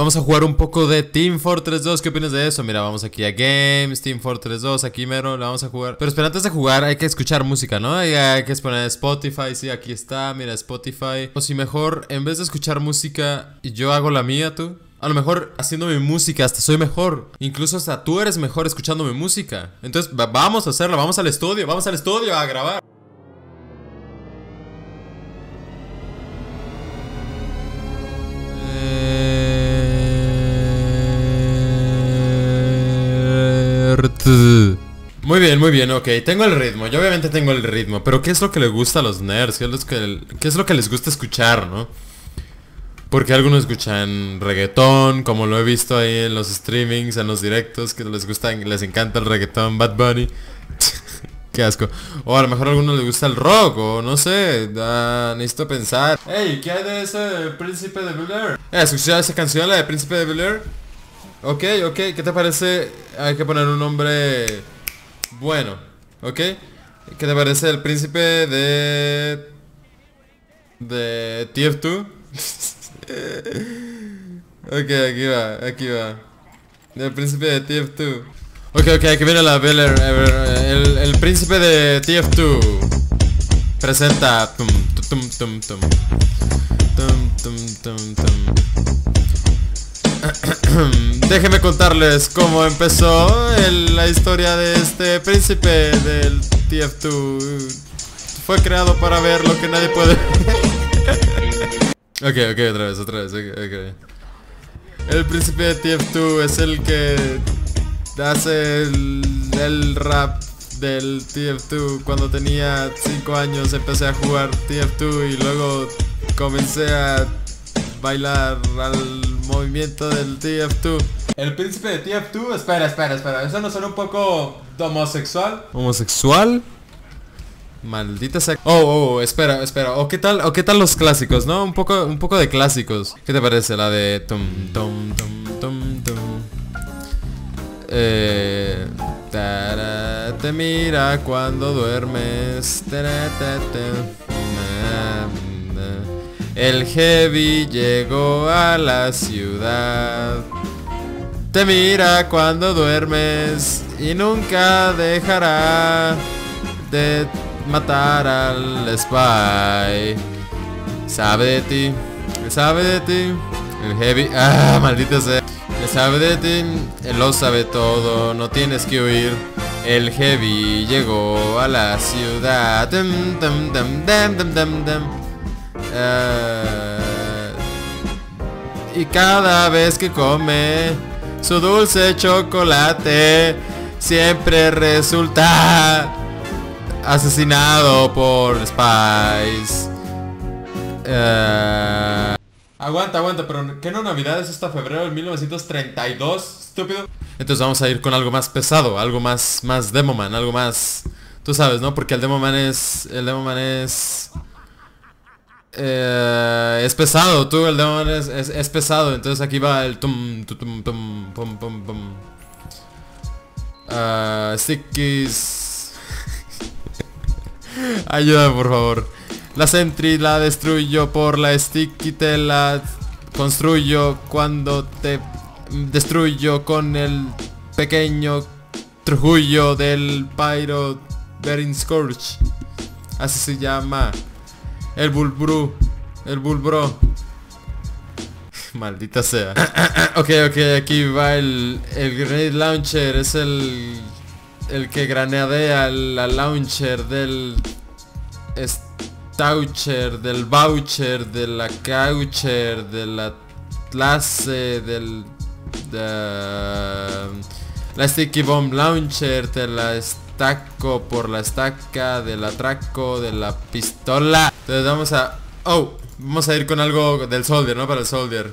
Vamos a jugar un poco de Team Fortress 2. ¿Qué opinas de eso? Mira, vamos aquí a Games, Team Fortress 2, aquí mero, la vamos a jugar. Pero espera, antes de jugar hay que escuchar música, ¿no? Hay que poner Spotify, sí, aquí está, mira, Spotify. O si mejor, en vez de escuchar música, yo hago la mía, tú. A lo mejor haciendo mi música hasta soy mejor. Incluso hasta tú eres mejor escuchando mi música. Entonces vamos a hacerla, vamos al estudio a grabar. Muy bien, ok, tengo el ritmo, yo obviamente tengo el ritmo. Pero ¿qué es lo que les gusta a los nerds? ¿Qué es lo que les gusta escuchar, no? Porque algunos escuchan reggaetón, como lo he visto ahí en los streamings, en los directos, que les gusta, les encanta el reggaetón, Bad Bunny. Qué asco. O a lo mejor a algunos les gusta el rock, o no sé, necesito pensar. Hey, ¿qué hay de ese Príncipe de Bel-Air? ¿Escuchaste esa canción, la de Príncipe de Bel-Air? Ok, ¿qué te parece? Hay que poner un nombre bueno, ¿ok? ¿Qué te parece el Príncipe de TF2? Ok, aquí va el Príncipe de TF2. Ok, aquí viene la Bel-Air. El Príncipe de TF2 presenta tum, tum, tum, tum, tum, tum, tum, tum. Déjenme contarles cómo empezó la historia de este príncipe del TF2. Fue creado para ver lo que nadie puede. Ok, otra vez, okay. El príncipe de TF2 es el que hace el rap del TF2. Cuando tenía 5 años empecé a jugar TF2 y luego comencé a bailar al movimiento del TF2. El príncipe de TF2, espera, ¿eso no suena un poco homosexual? ¿Homosexual? Maldita sea. Oh, espera. ¿O qué tal los clásicos, no? Un poco de clásicos. ¿Qué te parece la de tum tum tum tum tum? Te mira cuando duermes. El heavy llegó a la ciudad. Te mira cuando duermes y nunca dejará de matar al spy. Sabe de ti, el heavy... ¡Ah, maldita sea! Sabe de ti, él lo sabe todo, no tienes que huir. El heavy llegó a la ciudad. Dum, dum, dum, dum, dum, dum, dum. Y cada vez que come su dulce chocolate siempre resulta asesinado por Spice. Aguanta, pero ¿qué no Navidad es hasta febrero de 1932, estúpido? Entonces vamos a ir con algo más pesado, algo más Demoman, algo más... Tú sabes, ¿no? Porque el Demoman es... es pesado, tú, el Demoman es pesado. Entonces aquí va el tum tum tum pum pum pum. Stickies. Ayúdame, por favor. La Sentry la destruyo, por la Sticky te la construyo. Cuando te destruyo con el pequeño trujullo del Pyro Bering Scorch. Así se llama. El bulbro. Maldita sea. Ok, aquí va el grenade launcher. Es el que granadea la launcher del staucher, del voucher, de la caucher, de la clase, la sticky bomb launcher, te la estaco por la estaca, del atraco, de la pistola. Entonces vamos a... Oh, vamos a ir con algo del soldier, ¿no? Para el soldier.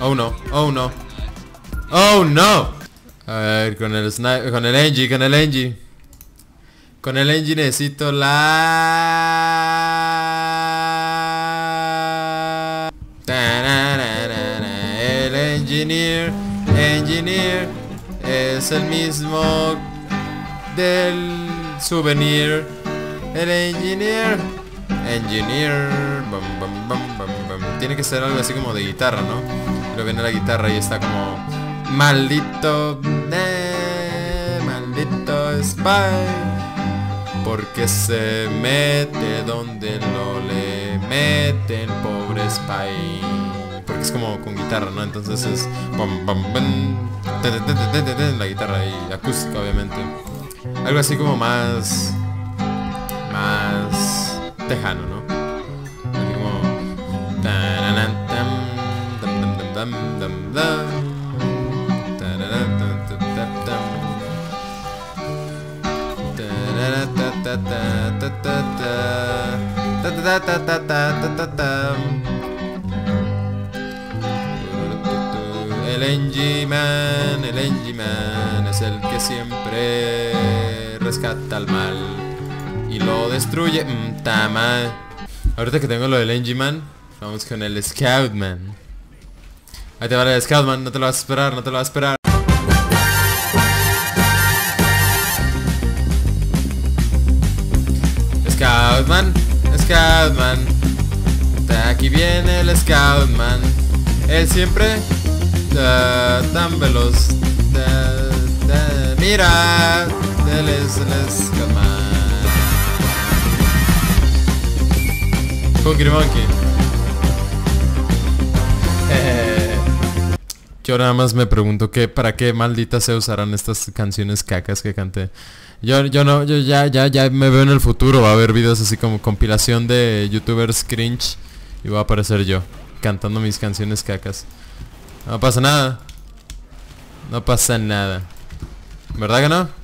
Oh no, oh no, oh no. A ver, con el sniper, con el Engie necesito la... El Engineer es el mismo del souvenir. El Engineer tiene que ser algo así como de guitarra, ¿no? Pero viene la guitarra y está como... Maldito... maldito Spy, porque se mete donde no le meten, pobre Spy. Porque es como con guitarra, ¿no? Entonces es... la guitarra y acústica, obviamente. Algo así como más... más... tejano, ¿no? Como... El Engie-Man es el que siempre rescata al mal y lo destruye. Tama. Ahorita que tengo lo del Engie-Man, vamos con el Scoutman. Ahí te va el Scoutman, no te lo vas a esperar, no te lo vas a esperar. Scoutman, Scoutman, aquí viene el Scoutman. Él siempre tan veloz. Mira, él es el Scoutman. Funky Monkey. Yo nada más me pregunto que para qué malditas se usarán estas canciones cacas que canté. Yo ya me veo en el futuro. Va a haber videos así como compilación de youtubers cringe y va a aparecer yo cantando mis canciones cacas. No pasa nada. No pasa nada. ¿Verdad que no?